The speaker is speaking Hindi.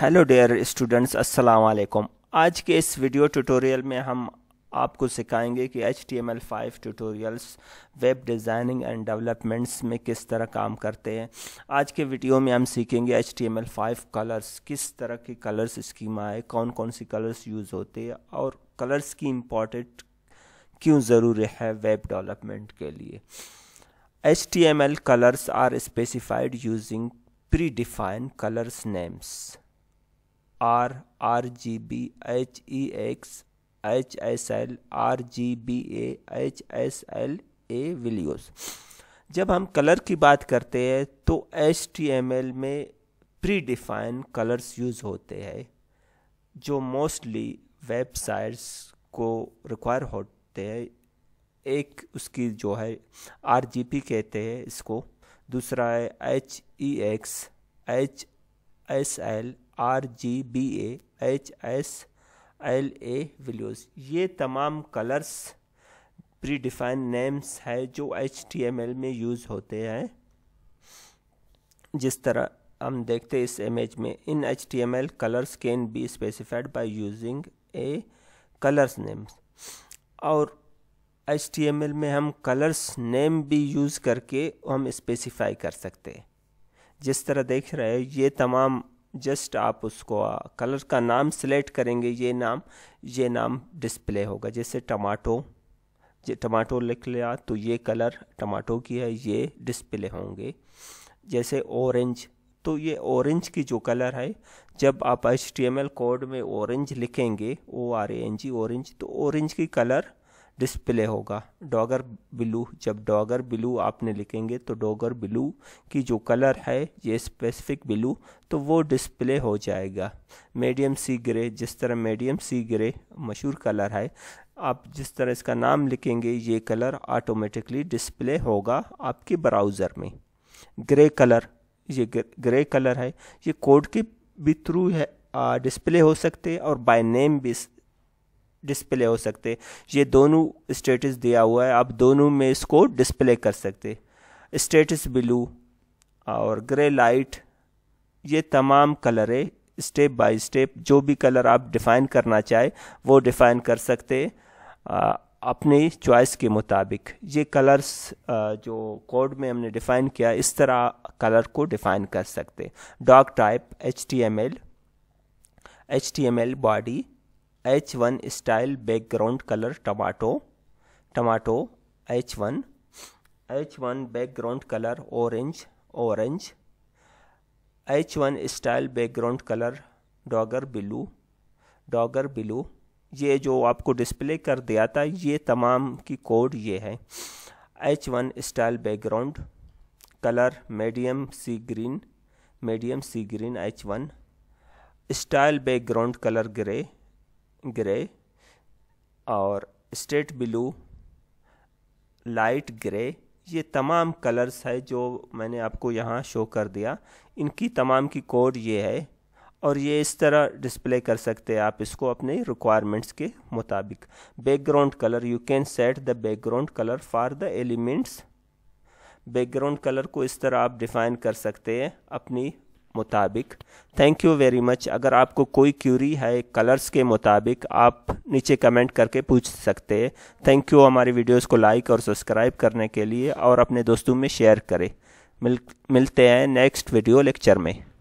हेलो डियर स्टूडेंट्स, अस्सलाम वालेकुम। आज के इस वीडियो ट्यूटोरियल में हम आपको सिखाएंगे कि HTML5 tutorials web designing and developments में किस तरह काम करते हैं। आज के वीडियो में हम सीखेंगे HTML5 कलर्स, किस तरह के कलर्स स्कीमा है, कौन कौन सी कलर्स यूज़ होते हैं और कलर्स की इम्पोर्टेंट क्यों ज़रूरी है वेब डेवलपमेंट के लिए। HTML colours are specified using predefined colours names R, RGB, HEX, HSL, RGBA, HSLA values। जब हम कलर की बात करते हैं तो HTML में प्री डिफाइन कलर्स यूज़ होते हैं जो मोस्टली वेबसाइट्स को रिक्वायर होते हैं। एक उसकी जो है RGB कहते हैं इसको, दूसरा है HEX, HSL, RGBA, HSLA values। ये तमाम कलर्स प्री डिफाइन नेम्स है जो HTML में यूज़ होते हैं। जिस तरह हम देखते हैं इस इमेज में, in HTML colours can be specified by using a colours names. और HTML में हम कलर्स नेम भी यूज़ करके हम स्पेसिफाई कर सकते हैं। जिस तरह देख रहे हैं ये तमाम, जस्ट आप उसको कलर का नाम सेलेक्ट करेंगे, ये नाम डिस्प्ले होगा। जैसे टमाटो, ये टमाटो लिख लिया तो ये कलर टमाटो की है, ये डिस्प्ले होंगे। जैसे ऑरेंज, तो ये ऑरेंज की जो कलर है, जब आप HTML कोड में ऑरेंज लिखेंगे ORANG ऑरेंज, तो ऑरेंज की कलर डिस्प्ले होगा। डॉगर ब्लू, जब डॉगर ब्लू आपने लिखेंगे तो डॉगर ब्लू की जो कलर है ये स्पेसिफिक ब्लू, तो वो डिस्प्ले हो जाएगा। मीडियम सी ग्रे, जिस तरह मीडियम सी ग्रे मशहूर कलर है, आप जिस तरह इसका नाम लिखेंगे ये कलर ऑटोमेटिकली डिस्प्ले होगा आपके ब्राउज़र में। ग्रे कलर, ये ग्रे कलर है, ये कोड के भी थ्रू है डिस्प्ले हो सकते और बाय नेम भी डिस्प्ले हो सकते। ये दोनों स्टेटस दिया हुआ है, आप दोनों में इसको डिस्प्ले कर सकते। स्टेटस ब्लू और ग्रे लाइट, ये तमाम कलरें स्टेप बाय स्टेप जो भी कलर आप डिफ़ाइन करना चाहे वो डिफ़ाइन कर सकते अपने चॉइस के मुताबिक। ये कलर्स जो कोड में हमने डिफ़ाइन किया, इस तरह कलर को डिफ़ाइन कर सकते। Doctype HTML body, H1 style background colour tomato, H1 background colour orange, H1 style background colour dodger blue. ये जो आपको डिस्प्ले कर दिया था ये तमाम की कोड ये है। H1 style background colour medium sea green, H1 style background colour grey और स्टेट ब्लू, लाइट ग्रे। ये तमाम कलर्स है जो मैंने आपको यहाँ शो कर दिया, इनकी तमाम की कोड ये है और ये इस तरह डिस्प्ले कर सकते हैं आप इसको अपने रिक्वायरमेंट्स के मुताबिक। Background colour, you can set the background colour for the elements. Background colour को इस तरह आप डिफ़ाइन कर सकते हैं अपनी मुताबिक। Thank you very much. अगर आपको कोई क्यूरी है कलर्स के मुताबिक आप नीचे कमेंट करके पूछ सकते हैं। Thank you. हमारी वीडियोस को लाइक और सब्सक्राइब करने के लिए और अपने दोस्तों में शेयर करें। मिलते हैं नेक्स्ट वीडियो लेक्चर में।